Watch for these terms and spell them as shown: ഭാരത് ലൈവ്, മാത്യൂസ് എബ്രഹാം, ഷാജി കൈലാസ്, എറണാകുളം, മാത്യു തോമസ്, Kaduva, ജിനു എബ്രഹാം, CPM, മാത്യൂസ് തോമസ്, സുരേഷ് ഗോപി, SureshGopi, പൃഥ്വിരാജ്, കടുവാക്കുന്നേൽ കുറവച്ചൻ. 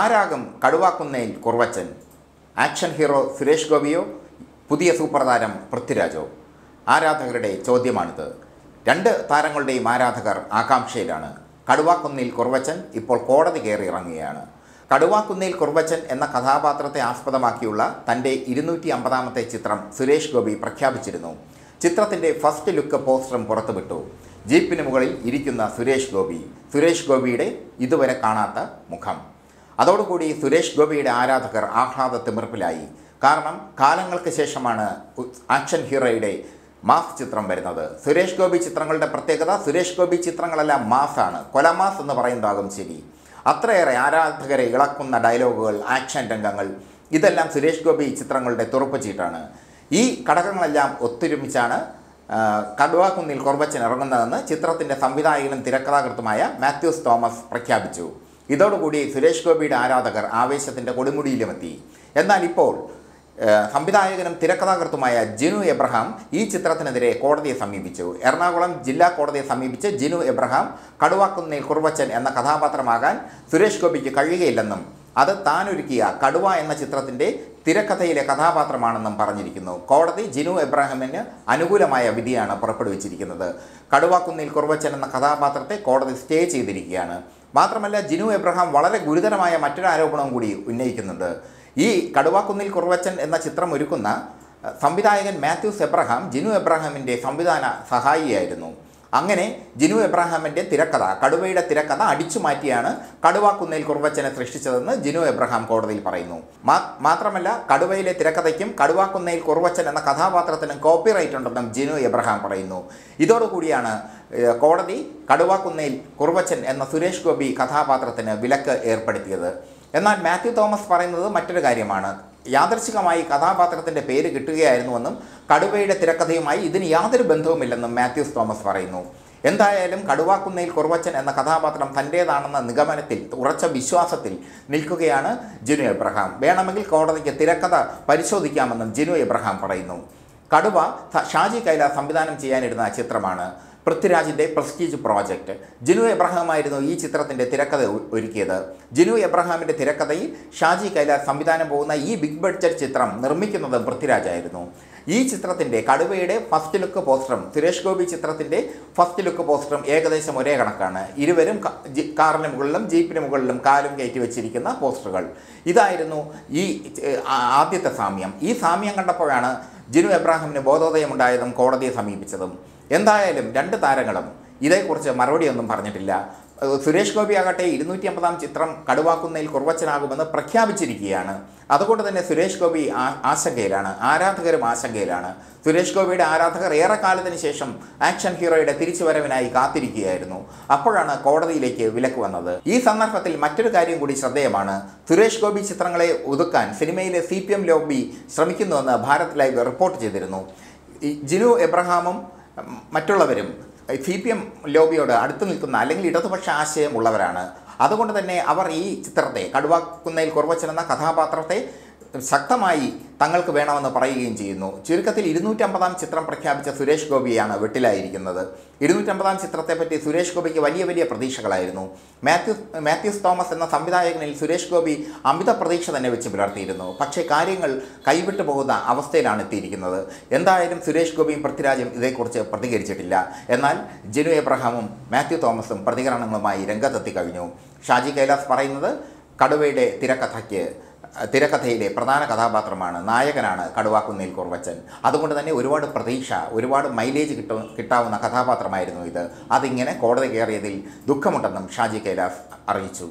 ആരാകും കടുവാക്കുന്നേൽ കുറവച്ചൻ? Action hero Suresh ഗോപിയോ പുതിയ super താരം പൃഥ്വിരാജോ? ആരാധകരുടെ ചോദ്യമാണിത്. രണ്ട് താരങ്ങളുടെയും ആരാധകർ ആകാംക്ഷയിലാണ്. കടുവാക്കുന്നേൽ കുറവച്ചൻ ഇപ്പോൾ കോടതി കയറി ഇറങ്ങുകയാണ്. കടുവാക്കുന്നേൽ കുറവച്ചൻ എന്ന കഥാപാത്രത്തെ ആസ്പദമാക്കിയുള്ള തൻ്റെ 250-ാമത്തെ ചിത്രം സുരേഷ് ഗോപി പ്രഖ്യാപിച്ചിരുന്നു. ചിത്രത്തിൻ്റെ ഫസ്റ്റ് ലുക്ക് പോസ്റ്ററും പുറത്തുവിട്ടു. ജീപ്പിന് മുകളിൽ ഇരിക്കുന്ന സുരേഷ് ഗോപിയുടെ ഇതുവരെ കാണാത്ത മുഖം. അതോടുകൂടി സുരേഷ് ഗോപിയുടെ ആരാധകർ ആഹ്ലാദ തിമിർപ്പിലായി. കാരണം കാലങ്ങൾക്ക് ശേഷമാണ് ആക്ഷൻ ഹീറോയുടെ മാസ് ചിത്രം വരുന്നത്. സുരേഷ് ഗോപി ചിത്രങ്ങളുടെ പ്രത്യേകത, സുരേഷ് ഗോപി ചിത്രങ്ങളെല്ലാം മാസാണ്. കൊലമാസ് എന്ന് പറയുന്നതാകും ശരി. അത്രയേറെ ആരാധകരെ ഇളക്കുന്ന ഡയലോഗുകൾ, ആക്ഷൻ രംഗങ്ങൾ, ഇതെല്ലാം സുരേഷ് ഗോപി ചിത്രങ്ങളുടെ തുറപ്പുചീട്ടാണ്. ഈ ഘടകങ്ങളെല്ലാം ഒത്തൊരുമിച്ചാണ് കടുവാക്കുന്നേൽ കുറവച്ചൻ ഇറങ്ങുന്നതെന്ന് ചിത്രത്തിൻ്റെ സംവിധായകനും തിരക്കഥാകൃത്തുമായ മാത്യൂസ് തോമസ് പ്രഖ്യാപിച്ചു. ഇതോടുകൂടി സുരേഷ് ഗോപിയുടെ ആരാധകർ ആവേശത്തിൻ്റെ കൊടുമുടിയിലുമെത്തി. എന്നാൽ ഇപ്പോൾ സംവിധായകനും തിരക്കഥാകൃത്തുമായ ജിനു എബ്രഹാം ഈ ചിത്രത്തിനെതിരെ കോടതിയെ സമീപിച്ചു. എറണാകുളം ജില്ലാ കോടതിയെ സമീപിച്ച് ജിനു എബ്രഹാം കടുവാക്കുന്നേൽ കുറവച്ചൻ എന്ന കഥാപാത്രമാകാൻ സുരേഷ് ഗോപിക്ക് കഴിയുകയില്ലെന്നും അത് താനൊരുക്കിയ കടുവ എന്ന ചിത്രത്തിൻ്റെ തിരക്കഥയിലെ കഥാപാത്രമാണെന്നും പറഞ്ഞിരിക്കുന്നു. കോടതി ജിനു എബ്രഹാമിന് അനുകൂലമായ വിധിയാണ് പുറപ്പെടുവിച്ചിരിക്കുന്നത്. കടുവാക്കുന്നേൽ കുറവച്ചൻ എന്ന കഥാപാത്രത്തെ കോടതി സ്റ്റേ ചെയ്തിരിക്കുകയാണ്. മാത്രമല്ല, ജിനു എബ്രഹാം വളരെ ഗുരുതരമായ മറ്റൊരു ആരോപണം കൂടി ഉന്നയിക്കുന്നുണ്ട്. ഈ കടുവാക്കുന്നേൽ കുറവച്ചൻ എന്ന ചിത്രം ഒരുക്കുന്ന സംവിധായകൻ മാത്യൂസ് എബ്രഹാം ജിനു എബ്രഹാമിൻ്റെ സംവിധാന സഹായിയായിരുന്നു. അങ്ങനെ ജിനു എബ്രഹാമിൻ്റെ തിരക്കഥ, കടുവയുടെ തിരക്കഥ അടിച്ചു മാറ്റിയാണ് കടുവാക്കുന്നേൽ കുറവച്ചനെ സൃഷ്ടിച്ചതെന്ന് ജിനു എബ്രഹാം കോടതിയിൽ പറയുന്നു. മാത്രമല്ല, കടുവയിലെ തിരക്കഥയ്ക്കും കടുവാക്കുന്നേൽ കുറവച്ചൻ എന്ന കഥാപാത്രത്തിനും കോപ്പിറൈറ്റ് ഉണ്ടെന്നും ജിനു എബ്രഹാം പറയുന്നു. ഇതോടുകൂടിയാണ് കോടതി കടുവാക്കുന്നേൽ കുറവച്ചൻ എന്ന സുരേഷ് ഗോപി കഥാപാത്രത്തിന് വിലക്ക് ഏർപ്പെടുത്തിയത്. എന്നാൽ മാത്യു തോമസ് പറയുന്നത് മറ്റൊരു കാര്യമാണ്. യാദർച്ഛികമായി കഥാപാത്രത്തിൻ്റെ പേര് കിട്ടുകയായിരുന്നുവെന്നും കടുവയുടെ തിരക്കഥയുമായി ഇതിന് യാതൊരു ബന്ധവുമില്ലെന്നും മാത്യൂസ് തോമസ് പറയുന്നു. എന്തായാലും കടുവാക്കുന്നേൽ കുറവച്ചൻ എന്ന കഥാപാത്രം തൻ്റേതാണെന്ന നിഗമനത്തിൽ ഉറച്ച വിശ്വാസത്തിൽ നിൽക്കുകയാണ് ജിനു എബ്രഹാം. വേണമെങ്കിൽ കോടതിക്ക് തിരക്കഥ പരിശോധിക്കാമെന്നും ജിനു എബ്രഹാം പറയുന്നു. കടുവ ഷാജി കൈലാസ് സംവിധാനം ചെയ്യാനിരുന്ന ചിത്രമാണ്. പൃഥ്വിരാജിൻ്റെ പ്രസ്റ്റീജ് പ്രോജക്റ്റ്. ജിനു എബ്രഹാമായിരുന്നു ഈ ചിത്രത്തിൻ്റെ തിരക്കഥ ഒരുക്കിയത്. ജിനു എബ്രഹാമിൻ്റെ തിരക്കഥയിൽ ഷാജി കൈലാസ് സംവിധാനം പോകുന്ന ഈ ബിഗ് ബഡ്ജറ്റ് ചിത്രം നിർമ്മിക്കുന്നത് പൃഥ്വിരാജായിരുന്നു. ഈ ചിത്രത്തിൻ്റെ കടുവയുടെ ഫസ്റ്റ് ലുക്ക് പോസ്റ്ററും സുരേഷ് ഗോപി ചിത്രത്തിൻ്റെ ഫസ്റ്റ് ലുക്ക് പോസ്റ്ററും ഏകദേശം ഒരേ കണക്കാണ്. ഇരുവരും കാറിന് മുകളിലും ജീപ്പിന് മുകളിലും കാലും കയറ്റി വെച്ചിരിക്കുന്ന പോസ്റ്ററുകൾ. ഇതായിരുന്നു ഈ ആദ്യത്തെ സാമ്യം. ഈ സാമ്യം കണ്ടപ്പോഴാണ് ജിനു എബ്രഹാമിന് ബോധോദയമുണ്ടായതും കോടതിയെ സമീപിച്ചതും. എന്തായാലും രണ്ട് താരങ്ങളും ഇതേക്കുറിച്ച് മറുപടിയൊന്നും പറഞ്ഞിട്ടില്ല. സുരേഷ് ഗോപി ആകട്ടെ 250-ാം ചിത്രം കടുവാക്കുന്നേൽ കുറവച്ചനാകുമെന്ന് പ്രഖ്യാപിച്ചിരിക്കുകയാണ്. അതുകൊണ്ട് തന്നെ സുരേഷ് ഗോപി ആശങ്കയിലാണ്, ആരാധകരും ആശങ്കയിലാണ്. സുരേഷ് ഗോപിയുടെ ആരാധകർ ഏറെക്കാലത്തിന് ശേഷം ആക്ഷൻ ഹീറോയുടെ തിരിച്ചുവരവിനായി കാത്തിരിക്കുകയായിരുന്നു. അപ്പോഴാണ് കോടതിയിലേക്ക് വിലക്ക് വന്നത്. ഈ സന്ദർഭത്തിൽ മറ്റൊരു കാര്യം കൂടി ശ്രദ്ധേയമാണ്. സുരേഷ് ഗോപി ചിത്രങ്ങളെ ഒതുക്കാൻ സിനിമയിലെ CPM ലോബി ശ്രമിക്കുന്നുവെന്ന് ഭാരത് ലൈവ് റിപ്പോർട്ട് ചെയ്തിരുന്നു. ജിനു എബ്രഹാമും മറ്റുള്ളവരും CPM ലോബിയോട് അടുത്ത് നിൽക്കുന്ന അല്ലെങ്കിൽ ഇടതുപക്ഷ ആശയം ഉള്ളവരാണ്. അതുകൊണ്ട് തന്നെ അവർ ഈ ചിത്രത്തെ, കടുവാക്കുന്നേൽ കുറവച്ചൻ എന്ന കഥാപാത്രത്തെ ശക്തമായി തങ്ങൾക്ക് വേണമെന്ന് പറയുകയും ചെയ്യുന്നു. ചുരുക്കത്തിൽ 250-ാം ചിത്രം പ്രഖ്യാപിച്ച സുരേഷ് ഗോപിയാണ് വെട്ടിലായിരിക്കുന്നത്. 250-ാം ചിത്രത്തെപ്പറ്റി സുരേഷ് ഗോപിക്ക് വലിയ വലിയ പ്രതീക്ഷകളായിരുന്നു. മാത്യൂസ് തോമസ് എന്ന സംവിധായകനിൽ സുരേഷ് ഗോപി അമിത പ്രതീക്ഷ തന്നെ വെച്ച് പുലർത്തിയിരുന്നു. പക്ഷേ കാര്യങ്ങൾ കൈവിട്ടു പോകുന്ന അവസ്ഥയിലാണ് എത്തിയിരിക്കുന്നത്. എന്തായാലും സുരേഷ് ഗോപിയും പൃഥ്വിരാജും ഇതേക്കുറിച്ച് പ്രതികരിച്ചിട്ടില്ല. എന്നാൽ ജിനു എബ്രഹാമും മാത്യു തോമസും പ്രതികരണങ്ങളുമായി രംഗത്തെത്തി കഴിഞ്ഞു. ഷാജി കൈലാസ് പറയുന്നത് കടുവയുടെ തിരക്കഥയിലെ പ്രധാന കഥാപാത്രമാണ്, നായകനാണ് കടുവാക്കുന്നേൽ കുറവച്ചൻ. അതുകൊണ്ട് തന്നെ ഒരുപാട് പ്രതീക്ഷ, ഒരുപാട് മൈലേജ് കിട്ടാവുന്ന കഥാപാത്രമായിരുന്നു ഇത്. അതിങ്ങനെ കോടതി കയറിയതിൽ ദുഃഖമുണ്ടെന്നും ഷാജി കൈലാസ് അറിയിച്ചു.